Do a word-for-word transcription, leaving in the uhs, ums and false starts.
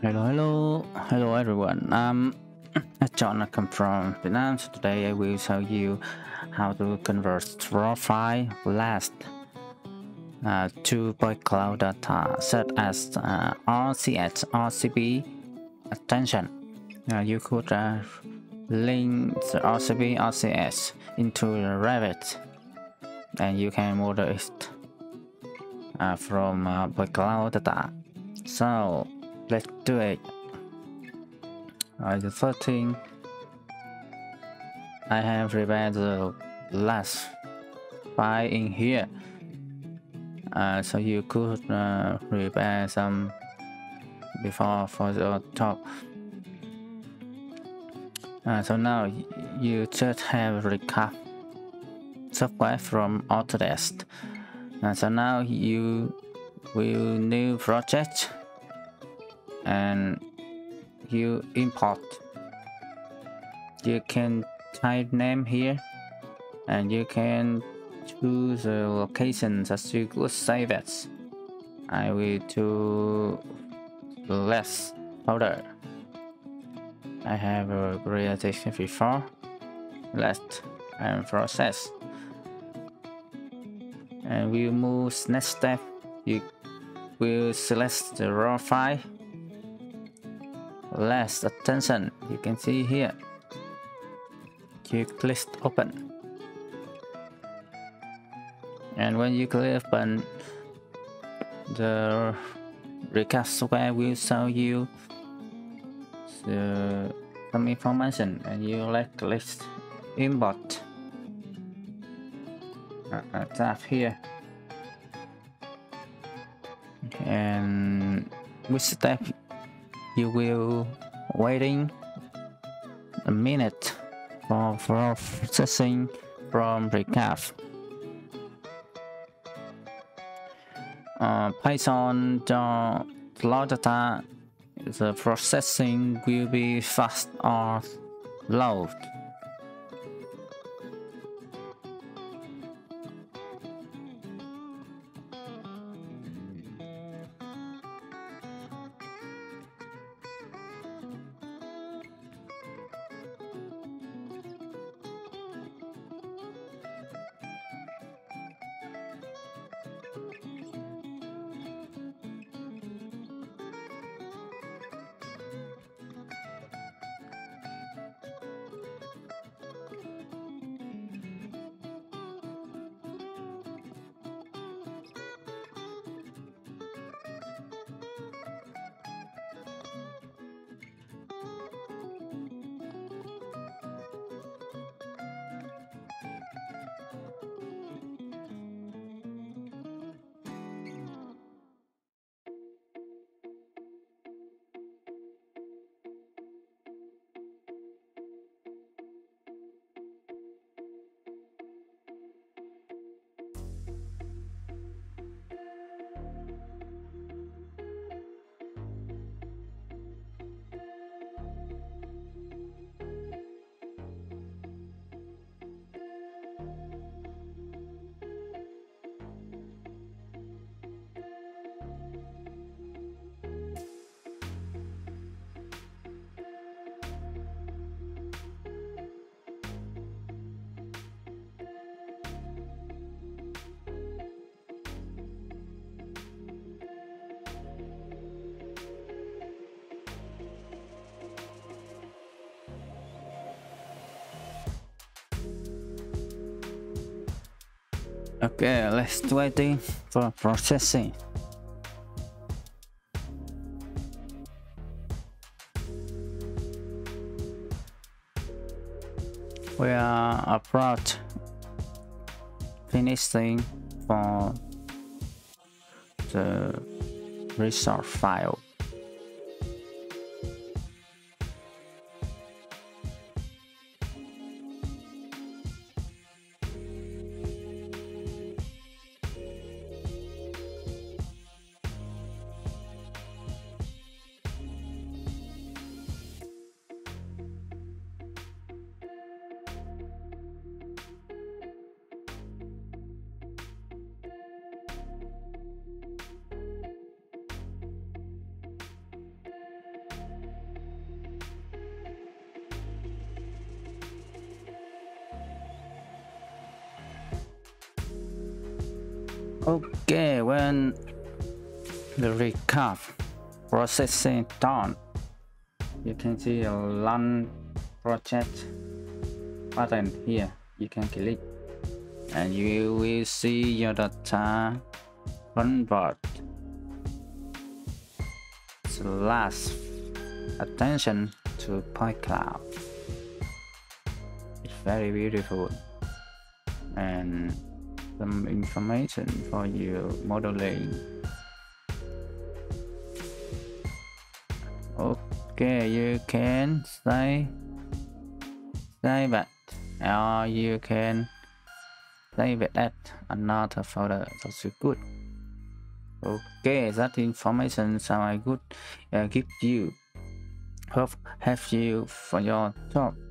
Hello, hello, hello everyone. Um, John, I come from Vietnam. So today I will show you how to convert raw file L A S uh, to PyCloud data, such as uh, R C S, R C P, attention. Uh, you could uh, link the R C P, R C S into the Revit, and you can model it uh, from uh, PyCloud data. So let's do it. Alright, the first thing, I have prepared the L A S file in here, uh, so you could uh, prepare some before for the talk. Uh, so now you just have Recap software from Autodesk. Uh, so now you will new project, and you import. You can type name here, and you can choose the location that you could save it. I will do L A S folder. I have a created before L A S and process, and we move next step. You will select the raw file L A S attention, you can see here. You click open, and when you click open, the Recap software will show you the, some information, and you like click import uh, tab here, and which step you will waiting a minute for processing from Recap. Uh, Python the cloud data, the processing will be fast or low. Okay, let's waiting for processing. We are about finishing for the resource file. Okay, when the recap processing done, you can see a LAN project button here. You can click and you will see your data onboard slash attention to PyCloud. It's very beautiful and some information for your modeling. Okay, you can save save it, or you can save it at another folder. That's good. Okay, that information so I could uh, give you. Hope have you for your job.